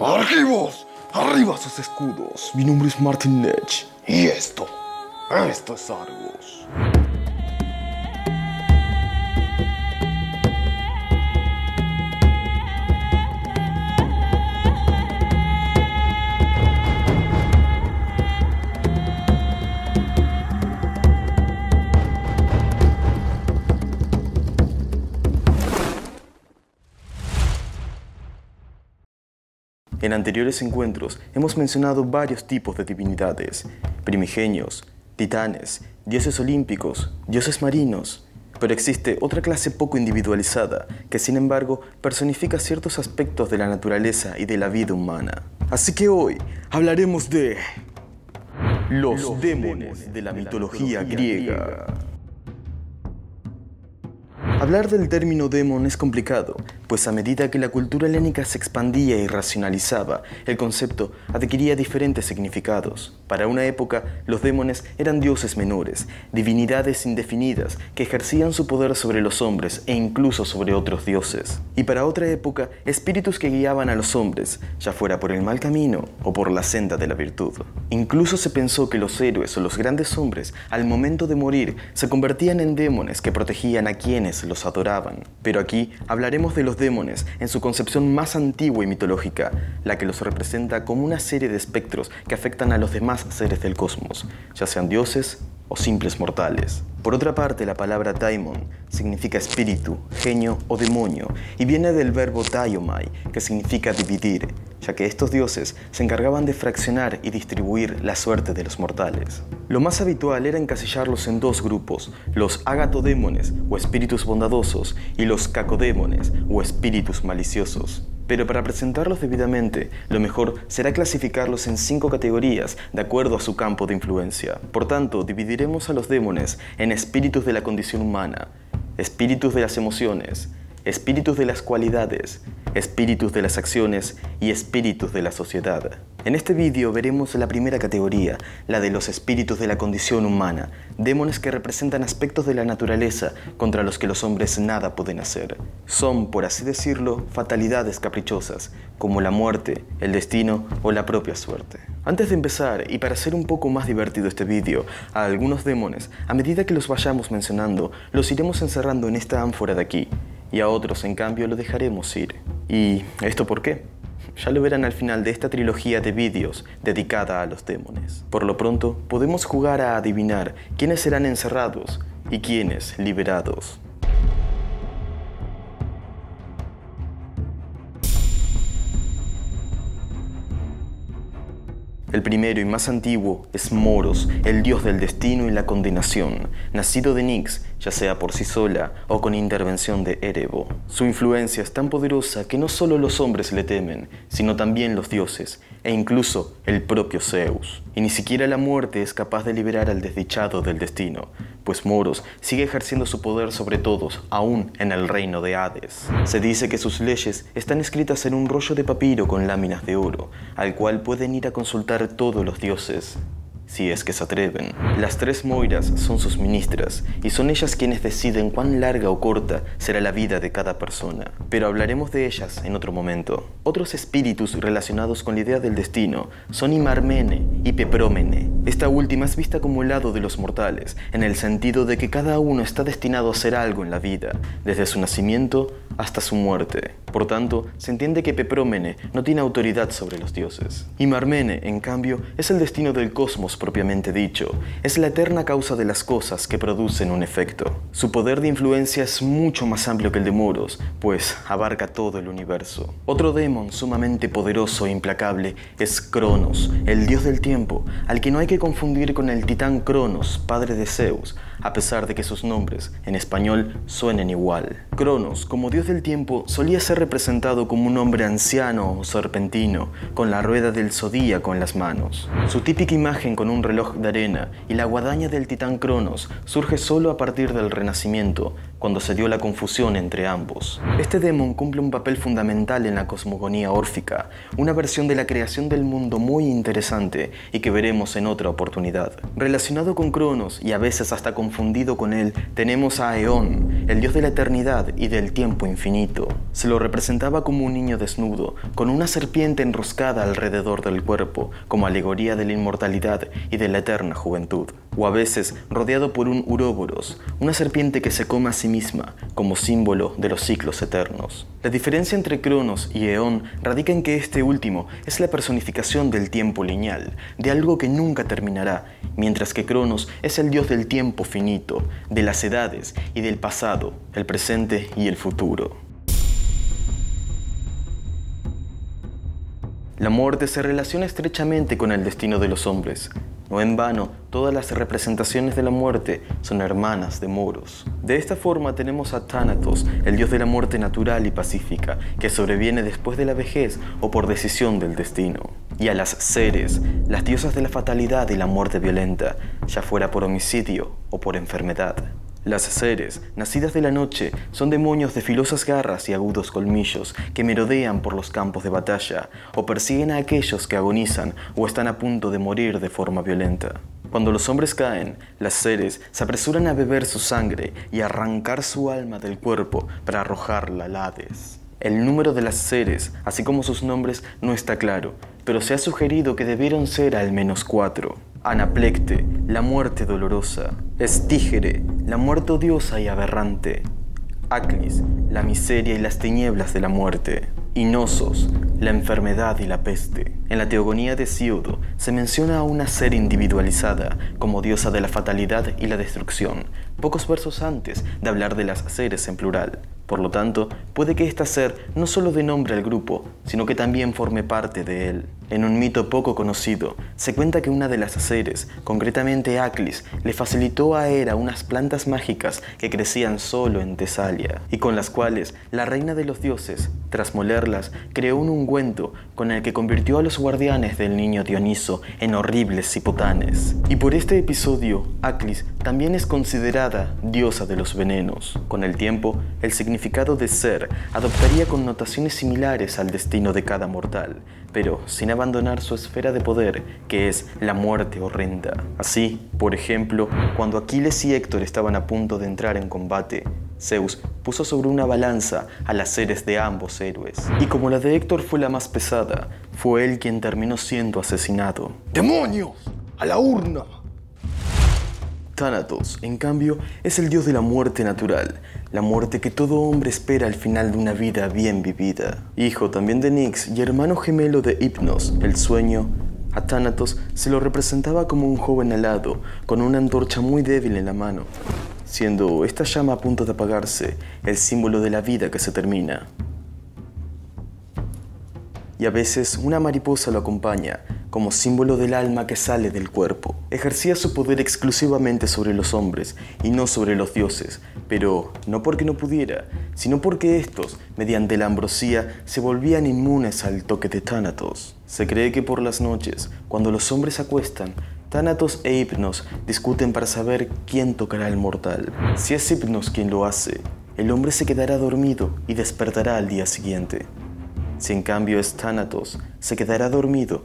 ¡Argivos! ¡Arriba sus escudos! Mi nombre es Martin Lech. Y esto es Argos. En anteriores encuentros hemos mencionado varios tipos de divinidades: primigenios, titanes, dioses olímpicos, dioses marinos. Pero existe otra clase poco individualizada que, sin embargo, personifica ciertos aspectos de la naturaleza y de la vida humana. Así que hoy hablaremos de los démones de la mitología griega. Hablar del término demon es complicado, pues a medida que la cultura helénica se expandía y racionalizaba, el concepto adquiría diferentes significados. Para una época, los démones eran dioses menores, divinidades indefinidas que ejercían su poder sobre los hombres e incluso sobre otros dioses. Y para otra época, espíritus que guiaban a los hombres, ya fuera por el mal camino o por la senda de la virtud. Incluso se pensó que los héroes o los grandes hombres, al momento de morir, se convertían en démones que protegían a quienes los adoraban. Pero aquí hablaremos de los démones en su concepción más antigua y mitológica, la que los representa como una serie de espectros que afectan a los demás seres del cosmos, ya sean dioses o simples mortales. Por otra parte, la palabra daimon significa espíritu, genio o demonio, y viene del verbo daiomai, que significa dividir, ya que estos dioses se encargaban de fraccionar y distribuir la suerte de los mortales. Lo más habitual era encasillarlos en dos grupos: los agatodémones, o espíritus bondadosos, y los cacodémones, o espíritus maliciosos. Pero para presentarlos debidamente, lo mejor será clasificarlos en 5 categorías de acuerdo a su campo de influencia. Por tanto, dividiremos a los démones en espíritus de la condición humana, espíritus de las emociones, espíritus de las cualidades, espíritus de las acciones y espíritus de la sociedad. En este vídeo veremos la primera categoría, la de los espíritus de la condición humana, démones que representan aspectos de la naturaleza contra los que los hombres nada pueden hacer. Son, por así decirlo, fatalidades caprichosas, como la muerte, el destino o la propia suerte. Antes de empezar, y para hacer un poco más divertido este vídeo, a algunos démones, a medida que los vayamos mencionando, los iremos encerrando en esta ánfora de aquí, y a otros, en cambio, los dejaremos ir. ¿Y esto por qué? Ya lo verán al final de esta trilogía de vídeos dedicada a los démones. Por lo pronto, podemos jugar a adivinar quiénes serán encerrados y quiénes liberados. El primero y más antiguo es Moros, el dios del destino y la condenación, nacido de Nyx, ya sea por sí sola o con intervención de Erebo. Su influencia es tan poderosa que no solo los hombres le temen, sino también los dioses, e incluso el propio Zeus. Y ni siquiera la muerte es capaz de liberar al desdichado del destino, pues Moros sigue ejerciendo su poder sobre todos, aún en el reino de Hades. Se dice que sus leyes están escritas en un rollo de papiro con láminas de oro, al cual pueden ir a consultar todos los dioses, si es que se atreven. Las 3 Moiras son sus ministras, y son ellas quienes deciden cuán larga o corta será la vida de cada persona. Pero hablaremos de ellas en otro momento. Otros espíritus relacionados con la idea del destino son Imarmene y Pepromene. Esta última es vista como el lado de los mortales, en el sentido de que cada uno está destinado a hacer algo en la vida, desde su nacimiento hasta su muerte. Por tanto, se entiende que Pepromene no tiene autoridad sobre los dioses. Imarmene, en cambio, es el destino del cosmos propiamente dicho. Es la eterna causa de las cosas que producen un efecto. Su poder de influencia es mucho más amplio que el de Moros, pues abarca todo el universo. Otro demon sumamente poderoso e implacable es Cronos, el dios del tiempo, al que no hay que confundir con el titán Cronos, padre de Zeus, a pesar de que sus nombres en español suenen igual. Cronos, como dios del tiempo, solía ser representado como un hombre anciano o serpentino, con la rueda del zodíaco en las manos. Su típica imagen con un reloj de arena y la guadaña del titán Cronos surge solo a partir del Renacimiento, cuando se dio la confusión entre ambos. Este demon cumple un papel fundamental en la cosmogonía órfica, una versión de la creación del mundo muy interesante y que veremos en otra oportunidad. Relacionado con Cronos y a veces hasta confundido con él, tenemos a Eón, el dios de la eternidad y del tiempo infinito. Se lo representaba como un niño desnudo, con una serpiente enroscada alrededor del cuerpo, como alegoría de la inmortalidad y de la eterna juventud. O a veces rodeado por un uroboros, una serpiente que se come a sí misma, como símbolo de los ciclos eternos. La diferencia entre Cronos y Eón radica en que este último es la personificación del tiempo lineal, de algo que nunca terminará, mientras que Cronos es el dios del tiempo finito, de las edades y del pasado, el presente y el futuro. La muerte se relaciona estrechamente con el destino de los hombres. No en vano, todas las representaciones de la muerte son hermanas de Moros. De esta forma tenemos a Thanatos, el dios de la muerte natural y pacífica, que sobreviene después de la vejez o por decisión del destino. Y a las Ceres, las diosas de la fatalidad y la muerte violenta, ya fuera por homicidio o por enfermedad. Las Ceres, nacidas de la noche, son demonios de filosas garras y agudos colmillos que merodean por los campos de batalla o persiguen a aquellos que agonizan o están a punto de morir de forma violenta. Cuando los hombres caen, las Ceres se apresuran a beber su sangre y arrancar su alma del cuerpo para arrojarla al Hades. El número de las Ceres, así como sus nombres, no está claro, pero se ha sugerido que debieron ser al menos 4. Anaplecte, la muerte dolorosa. Estígere, la muerte odiosa y aberrante. Aclis, la miseria y las tinieblas de la muerte. Y Nosos, la enfermedad y la peste. En la teogonía de Hesíodo se menciona a una ser individualizada como diosa de la fatalidad y la destrucción, pocos versos antes de hablar de las seres en plural. Por lo tanto, puede que esta ser no solo dé nombre al grupo, sino que también forme parte de él. En un mito poco conocido, se cuenta que una de las seres, concretamente Aclis, le facilitó a Hera unas plantas mágicas que crecían solo en Tesalia, y con las cuales la reina de los dioses, tras molerlas, creó un ungüento con el que convirtió a los guardianes del niño Dioniso en horribles hipotanes. Y por este episodio, Aclis también es considerada diosa de los venenos. Con el tiempo, el significado de ser adoptaría connotaciones similares al destino de cada mortal, pero sin abandonar su esfera de poder, que es la muerte horrenda. Así, por ejemplo, cuando Aquiles y Héctor estaban a punto de entrar en combate, Zeus puso sobre una balanza a las Ceres de ambos héroes. Y como la de Héctor fue la más pesada, fue él quien terminó siendo asesinado. ¡Demonios! ¡A la urna! Thanatos, en cambio, es el dios de la muerte natural, la muerte que todo hombre espera al final de una vida bien vivida. Hijo también de Nyx y hermano gemelo de Hypnos, el sueño, a Thanatos se lo representaba como un joven alado, con una antorcha muy débil en la mano, siendo esta llama a punto de apagarse el símbolo de la vida que se termina. Y a veces una mariposa lo acompaña, como símbolo del alma que sale del cuerpo. Ejercía su poder exclusivamente sobre los hombres y no sobre los dioses, pero no porque no pudiera, sino porque estos, mediante la ambrosía, se volvían inmunes al toque de Thanatos. Se cree que por las noches, cuando los hombres se acuestan, Thanatos e Hypnos discuten para saber quién tocará al mortal. Si es Hypnos quien lo hace, el hombre se quedará dormido y despertará al día siguiente. Si en cambio es Thanatos, se quedará dormido,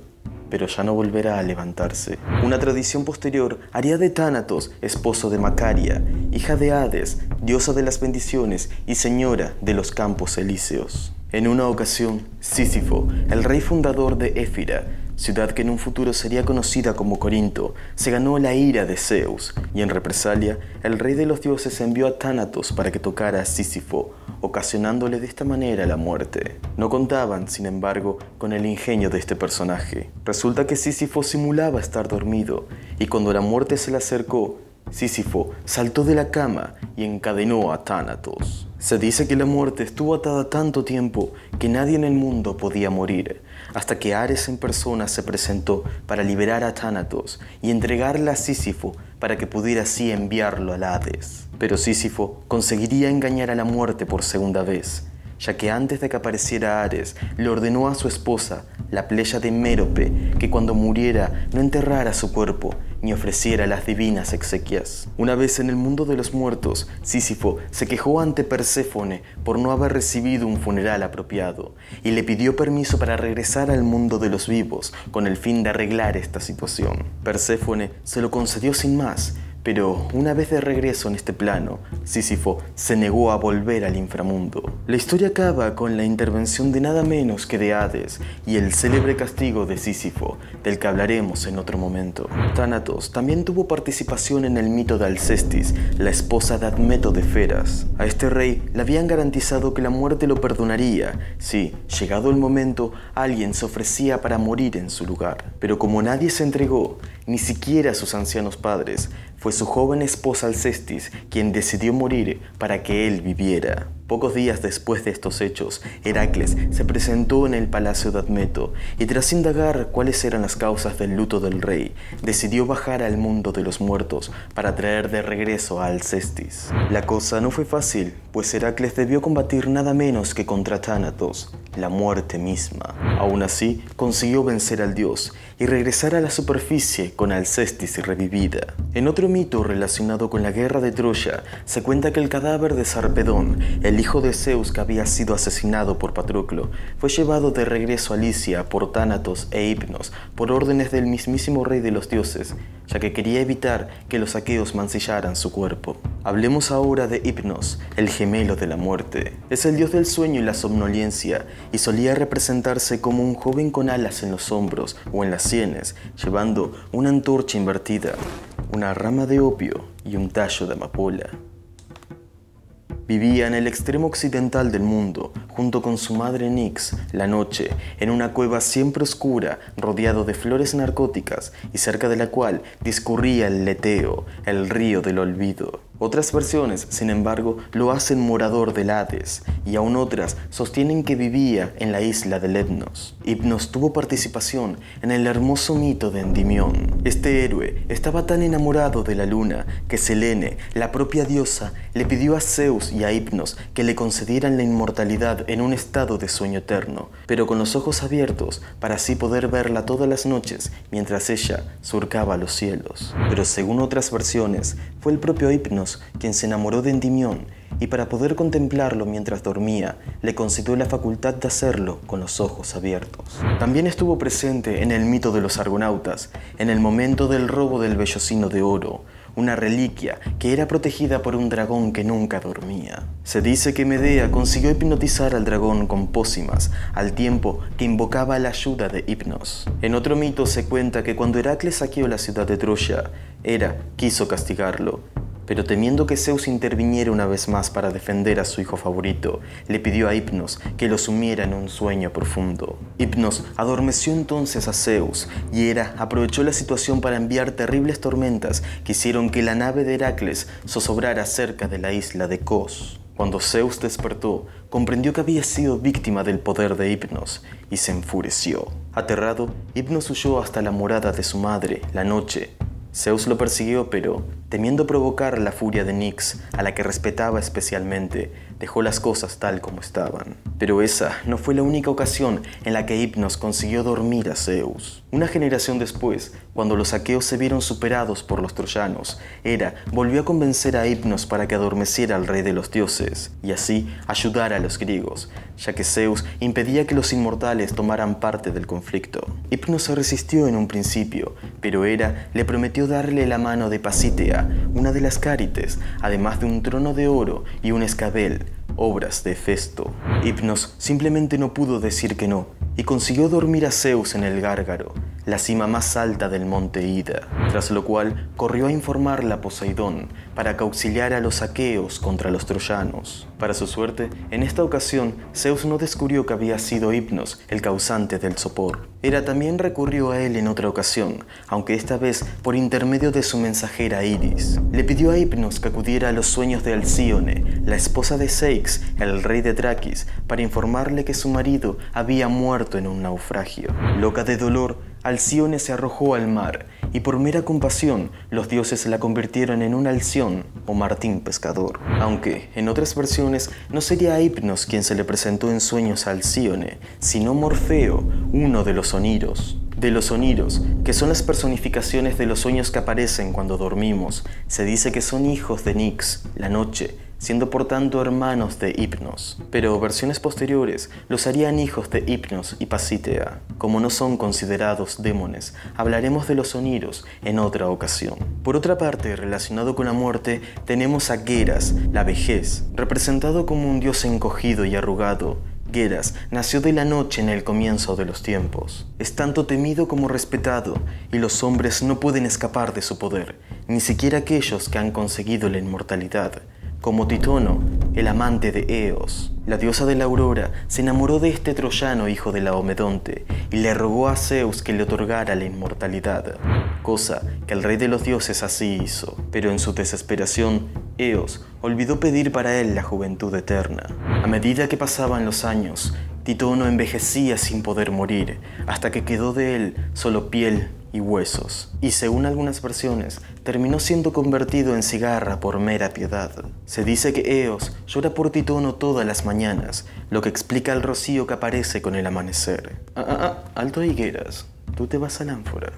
pero ya no volverá a levantarse. Una tradición posterior haría de Thanatos esposo de Macaria, hija de Hades, diosa de las bendiciones y señora de los campos elíseos. En una ocasión, Sísifo, el rey fundador de Éfira, ciudad que en un futuro sería conocida como Corinto, se ganó la ira de Zeus, y en represalia, el rey de los dioses envió a Thanatos para que tocara a Sísifo, ocasionándole de esta manera la muerte. No contaban, sin embargo, con el ingenio de este personaje. Resulta que Sísifo simulaba estar dormido, y cuando la muerte se le acercó, Sísifo saltó de la cama y encadenó a Thanatos. Se dice que la muerte estuvo atada tanto tiempo que nadie en el mundo podía morir, hasta que Ares en persona se presentó para liberar a Thanatos y entregarla a Sísifo para que pudiera así enviarlo al Hades. Pero Sísifo conseguiría engañar a la muerte por segunda vez, ya que antes de que apareciera Ares, le ordenó a su esposa, la Pléyade de Mérope, que cuando muriera no enterrara su cuerpo, ni ofreciera las divinas exequias. Una vez en el mundo de los muertos, Sísifo se quejó ante Perséfone por no haber recibido un funeral apropiado y le pidió permiso para regresar al mundo de los vivos con el fin de arreglar esta situación. Perséfone se lo concedió sin más, pero una vez de regreso en este plano, Sísifo se negó a volver al inframundo. La historia acaba con la intervención de nada menos que de Hades y el célebre castigo de Sísifo, del que hablaremos en otro momento. Thanatos también tuvo participación en el mito de Alcestis, la esposa de Admeto de Feras. A este rey le habían garantizado que la muerte lo perdonaría si, llegado el momento, alguien se ofrecía para morir en su lugar. Pero como nadie se entregó, ni siquiera sus ancianos padres, fue su joven esposa Alcestis quien decidió morir para que él viviera. Pocos días después de estos hechos, Heracles se presentó en el palacio de Admeto y tras indagar cuáles eran las causas del luto del rey, decidió bajar al mundo de los muertos para traer de regreso a Alcestis. La cosa no fue fácil, pues Heracles debió combatir nada menos que contra Thanatos, la muerte misma. Aún así, consiguió vencer al dios y regresar a la superficie con Alcestis revivida. En otro mito relacionado con la guerra de Troya, se cuenta que el cadáver de Sarpedón, el hijo de Zeus que había sido asesinado por Patroclo, fue llevado de regreso a Licia por Thanatos e Hypnos por órdenes del mismísimo rey de los dioses, ya que quería evitar que los aqueos mancillaran su cuerpo. Hablemos ahora de Hypnos, el gemelo de la muerte. Es el dios del sueño y la somnolencia, y solía representarse como un joven con alas en los hombros o en las sienes, llevando una antorcha invertida, una rama de opio y un tallo de amapola. Vivía en el extremo occidental del mundo, junto con su madre Nyx, la noche, en una cueva siempre oscura, rodeado de flores narcóticas y cerca de la cual discurría el Leteo, el río del olvido. Otras versiones, sin embargo, lo hacen morador del Hades, y aún otras sostienen que vivía en la isla del Lemnos. Hypnos tuvo participación en el hermoso mito de Endimión. Este héroe estaba tan enamorado de la luna que Selene, la propia diosa, le pidió a Zeus y a Hypnos que le concedieran la inmortalidad en un estado de sueño eterno, pero con los ojos abiertos para así poder verla todas las noches mientras ella surcaba los cielos. Pero según otras versiones, fue el propio Hypnos quien se enamoró de Endimión y para poder contemplarlo mientras dormía, le concedió la facultad de hacerlo con los ojos abiertos. También estuvo presente en el mito de los argonautas, en el momento del robo del vellocino de oro, una reliquia que era protegida por un dragón que nunca dormía. Se dice que Medea consiguió hipnotizar al dragón con pócimas, al tiempo que invocaba la ayuda de Hypnos. En otro mito se cuenta que cuando Heracles saqueó la ciudad de Troya, Hera quiso castigarlo, pero temiendo que Zeus interviniera una vez más para defender a su hijo favorito, le pidió a Hypnos que lo sumiera en un sueño profundo. Hypnos adormeció entonces a Zeus, y Hera aprovechó la situación para enviar terribles tormentas que hicieron que la nave de Heracles zozobrara cerca de la isla de Kos. Cuando Zeus despertó, comprendió que había sido víctima del poder de Hypnos y se enfureció. Aterrado, Hypnos huyó hasta la morada de su madre, la noche. Zeus lo persiguió, pero, temiendo provocar la furia de Nyx, a la que respetaba especialmente, dejó las cosas tal como estaban. Pero esa no fue la única ocasión en la que Hypnos consiguió dormir a Zeus. Una generación después, cuando los aqueos se vieron superados por los troyanos, Hera volvió a convencer a Hypnos para que adormeciera al rey de los dioses, y así ayudara a los griegos, ya que Zeus impedía que los inmortales tomaran parte del conflicto. Hypnos se resistió en un principio, pero Hera le prometió darle la mano de Pasitea, una de las cárites, además de un trono de oro y un escabel, obras de Hefesto. Hypnos simplemente no pudo decir que no y consiguió dormir a Zeus en el Gárgaro, la cima más alta del monte Ida, tras lo cual corrió a informarla a Poseidón para que auxiliara a los aqueos contra los troyanos. Para su suerte, en esta ocasión, Zeus no descubrió que había sido Hypnos el causante del sopor. Hera también recurrió a él en otra ocasión, aunque esta vez por intermedio de su mensajera Iris. Le pidió a Hypnos que acudiera a los sueños de Alcíone, la esposa de Seix, el rey de Traquis, para informarle que su marido había muerto en un naufragio. Loca de dolor, Alcíone se arrojó al mar, y por mera compasión, los dioses la convirtieron en un alción o Martín Pescador. Aunque, en otras versiones, no sería Hypnos quien se le presentó en sueños a Alcíone, sino Morfeo, uno de los Oniros. de los Oniros, que son las personificaciones de los sueños que aparecen cuando dormimos. Se dice que son hijos de Nyx, la noche, siendo por tanto hermanos de Hypnos. Pero versiones posteriores los harían hijos de Hypnos y Pasitea. Como no son considerados démones, hablaremos de los Oniros en otra ocasión. Por otra parte, relacionado con la muerte, tenemos a Keres, la vejez, representado como un dios encogido y arrugado. Keres nació de la noche en el comienzo de los tiempos. Es tanto temido como respetado, y los hombres no pueden escapar de su poder, ni siquiera aquellos que han conseguido la inmortalidad, como Titono, el amante de Eos. La diosa de la aurora se enamoró de este troyano hijo de Laomedonte y le rogó a Zeus que le otorgara la inmortalidad, cosa que el rey de los dioses así hizo, pero en su desesperación Eos olvidó pedir para él la juventud eterna. A medida que pasaban los años, Titono envejecía sin poder morir, hasta que quedó de él solo piel y huesos, y según algunas versiones, terminó siendo convertido en cigarra por mera piedad. Se dice que Eos llora por Titono todas las mañanas, lo que explica el rocío que aparece con el amanecer. Alto Higueras, tú te vas a la ánfora.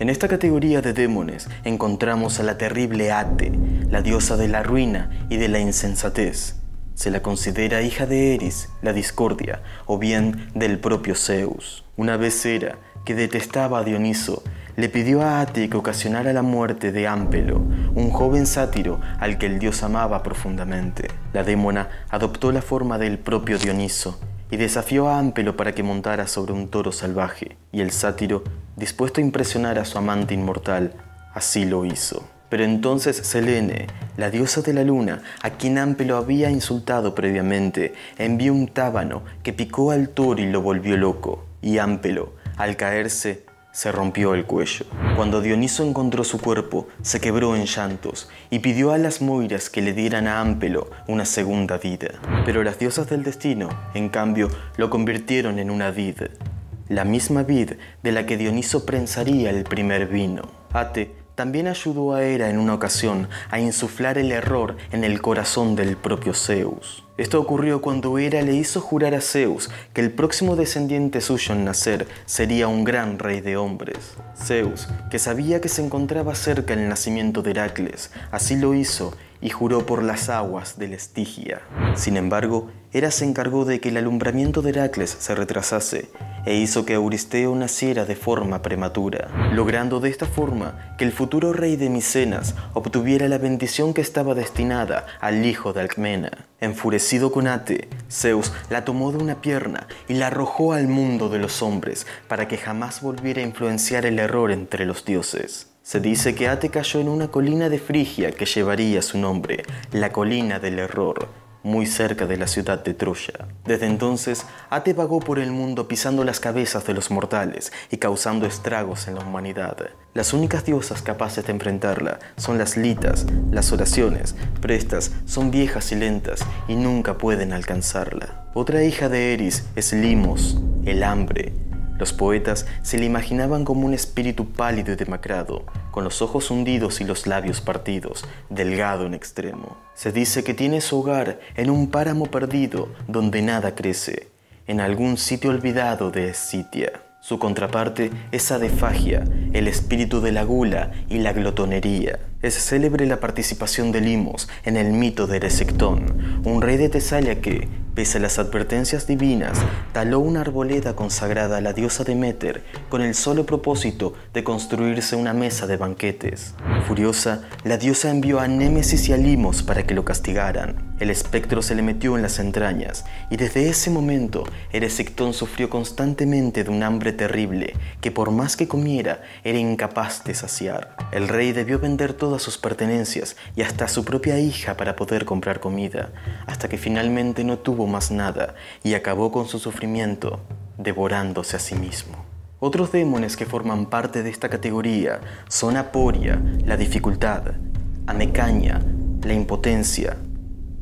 En esta categoría de démones encontramos a la terrible Ate, la diosa de la ruina y de la insensatez. Se la considera hija de Eris, la discordia, o bien del propio Zeus. Una vez Hera, que detestaba a Dioniso, le pidió a Ate que ocasionara la muerte de Ámpelo, un joven sátiro al que el dios amaba profundamente. La démona adoptó la forma del propio Dioniso y desafió a Ámpelo para que montara sobre un toro salvaje, y el sátiro, dispuesto a impresionar a su amante inmortal, así lo hizo. Pero entonces Selene, la diosa de la luna, a quien Ámpelo había insultado previamente, envió un tábano que picó al toro y lo volvió loco, y Ámpelo, al caerse, se rompió el cuello. Cuando Dioniso encontró su cuerpo, se quebró en llantos y pidió a las Moiras que le dieran a Ámpelo una segunda vida. Pero las diosas del destino, en cambio, lo convirtieron en una vid, la misma vid de la que Dioniso prensaría el primer vino. Ate también ayudó a Hera en una ocasión a insuflar el error en el corazón del propio Zeus. Esto ocurrió cuando Hera le hizo jurar a Zeus que el próximo descendiente suyo en nacer sería un gran rey de hombres. Zeus, que sabía que se encontraba cerca el nacimiento de Heracles, así lo hizo y juró por las aguas del Estigia. Sin embargo, Hera se encargó de que el alumbramiento de Heracles se retrasase e hizo que Euristeo naciera de forma prematura, logrando de esta forma que el futuro rey de Micenas obtuviera la bendición que estaba destinada al hijo de Alcmena. Enfurecido con Ate, Zeus la tomó de una pierna y la arrojó al mundo de los hombres para que jamás volviera a influenciar el error entre los dioses. Se dice que Ate cayó en una colina de Frigia que llevaría su nombre, la colina del error, muy cerca de la ciudad de Troya. Desde entonces, Ate vagó por el mundo pisando las cabezas de los mortales y causando estragos en la humanidad. Las únicas diosas capaces de enfrentarla son las litas, las oraciones, pero estas son viejas y lentas y nunca pueden alcanzarla. Otra hija de Eris es Limos, el hambre. Los poetas se le imaginaban como un espíritu pálido y demacrado, con los ojos hundidos y los labios partidos, delgado en extremo. Se dice que tiene su hogar en un páramo perdido donde nada crece, en algún sitio olvidado de Escitia. Su contraparte es Adefagia, el espíritu de la gula y la glotonería. Es célebre la participación de Limos en el mito de Eresectón, un rey de Tesalia que, pese a las advertencias divinas, taló una arboleda consagrada a la diosa Deméter con el solo propósito de construirse una mesa de banquetes. Furiosa, la diosa envió a Némesis y a Limos para que lo castigaran. El espectro se le metió en las entrañas, y desde ese momento Eresectón sufrió constantemente de un hambre terrible que por más que comiera era incapaz de saciar. El rey debió vender todas sus pertenencias y hasta su propia hija para poder comprar comida, hasta que finalmente no tuvo más nada y acabó con su sufrimiento devorándose a sí mismo. Otros démones que forman parte de esta categoría son Aporia, la dificultad, Amecaña, la impotencia,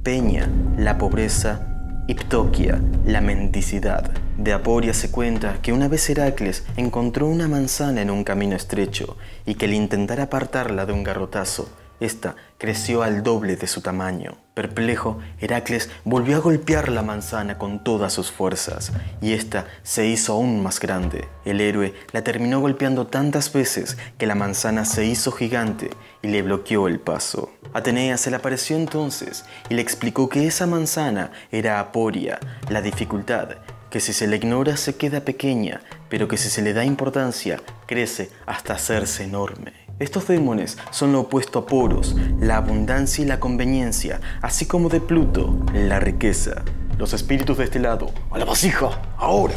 Peña, la pobreza, y Ptoquia, la mendicidad. De Aporia se cuenta que una vez Heracles encontró una manzana en un camino estrecho y que al intentar apartarla de un garrotazo, Esta creció al doble de su tamaño. Perplejo, Heracles volvió a golpear la manzana con todas sus fuerzas, y esta se hizo aún más grande. El héroe la terminó golpeando tantas veces que la manzana se hizo gigante y le bloqueó el paso. Atenea se le apareció entonces y le explicó que esa manzana era aporia, la dificultad, que si se le ignora se queda pequeña, pero que si se le da importancia crece hasta hacerse enorme. Estos demones son lo opuesto a Poros, la abundancia y la conveniencia, así como de Pluto, la riqueza. Los espíritus de este lado, ¡a la vasija! ¡Ahora!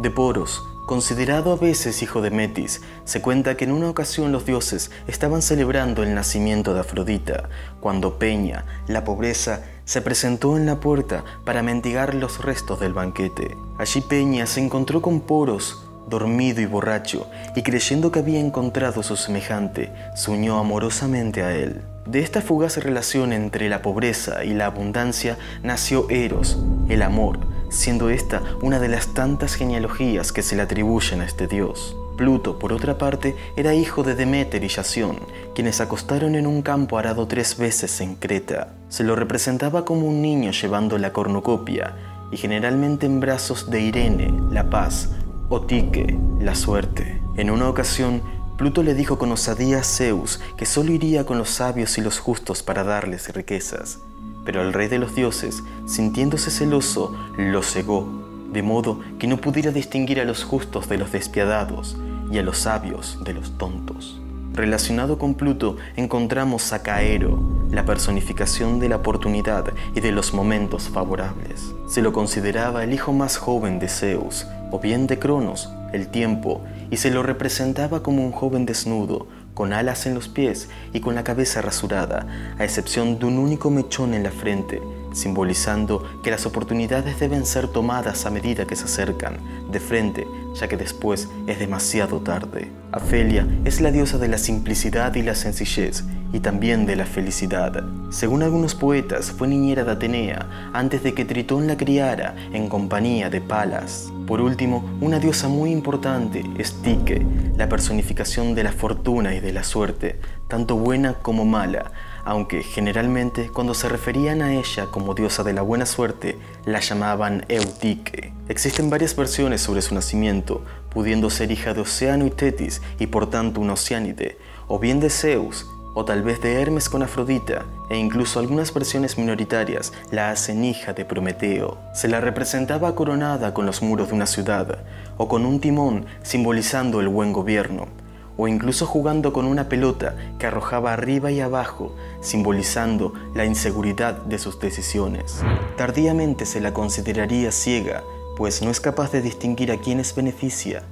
De Poros, considerado a veces hijo de Metis, se cuenta que en una ocasión los dioses estaban celebrando el nacimiento de Afrodita, cuando Peña, la pobreza, se presentó en la puerta para mendigar los restos del banquete. Allí Peña se encontró con Poros, dormido y borracho, y creyendo que había encontrado a su semejante, se unió amorosamente a él. De esta fugaz relación entre la pobreza y la abundancia nació Eros, el amor, siendo esta una de las tantas genealogías que se le atribuyen a este dios. Pluto, por otra parte, era hijo de Deméter y Yación, quienes acostaron en un campo arado 3 veces en Creta. Se lo representaba como un niño llevando la cornucopia, y generalmente en brazos de Irene, la paz, o Tique, la suerte. En una ocasión, Pluto le dijo con osadía a Zeus que solo iría con los sabios y los justos para darles riquezas, pero el rey de los dioses, sintiéndose celoso, lo cegó, de modo que no pudiera distinguir a los justos de los despiadados y a los sabios de los tontos. Relacionado con Pluto encontramos a Caero, la personificación de la oportunidad y de los momentos favorables. Se lo consideraba el hijo más joven de Zeus, o bien de Cronos, el tiempo, y se lo representaba como un joven desnudo, con alas en los pies y con la cabeza rasurada, a excepción de un único mechón en la frente, simbolizando que las oportunidades deben ser tomadas a medida que se acercan, de frente, ya que después es demasiado tarde. Ofelia es la diosa de la simplicidad y la sencillez, y también de la felicidad. Según algunos poetas, fue niñera de Atenea antes de que Tritón la criara en compañía de Palas. Por último, una diosa muy importante es Tique, la personificación de la fortuna y de la suerte, tanto buena como mala, aunque generalmente cuando se referían a ella como diosa de la buena suerte, la llamaban Eutike. Existen varias versiones sobre su nacimiento, pudiendo ser hija de Océano y Tetis y por tanto un oceánide, o bien de Zeus, o tal vez de Hermes con Afrodita, e incluso algunas versiones minoritarias la hacen hija de Prometeo. Se la representaba coronada con los muros de una ciudad, o con un timón simbolizando el buen gobierno, o incluso jugando con una pelota que arrojaba arriba y abajo, simbolizando la inseguridad de sus decisiones. Tardíamente se la consideraría ciega, pues no es capaz de distinguir a quienes beneficia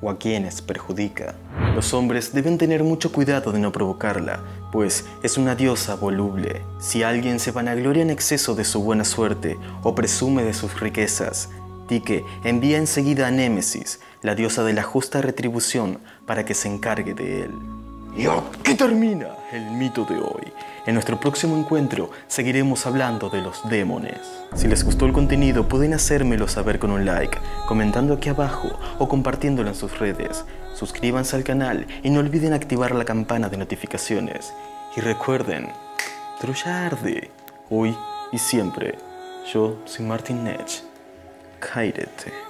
o a quienes perjudica. Los hombres deben tener mucho cuidado de no provocarla, pues es una diosa voluble. Si alguien se vanagloria en exceso de su buena suerte o presume de sus riquezas, Tique envía enseguida a Némesis, la diosa de la justa retribución, para que se encargue de él. Y aquí termina el mito de hoy. En nuestro próximo encuentro seguiremos hablando de los demones. Si les gustó el contenido pueden hacérmelo saber con un like, comentando aquí abajo o compartiéndolo en sus redes. Suscríbanse al canal y no olviden activar la campana de notificaciones. Y recuerden, Troya arde, hoy y siempre. Yo soy Martin Lech. Cállate.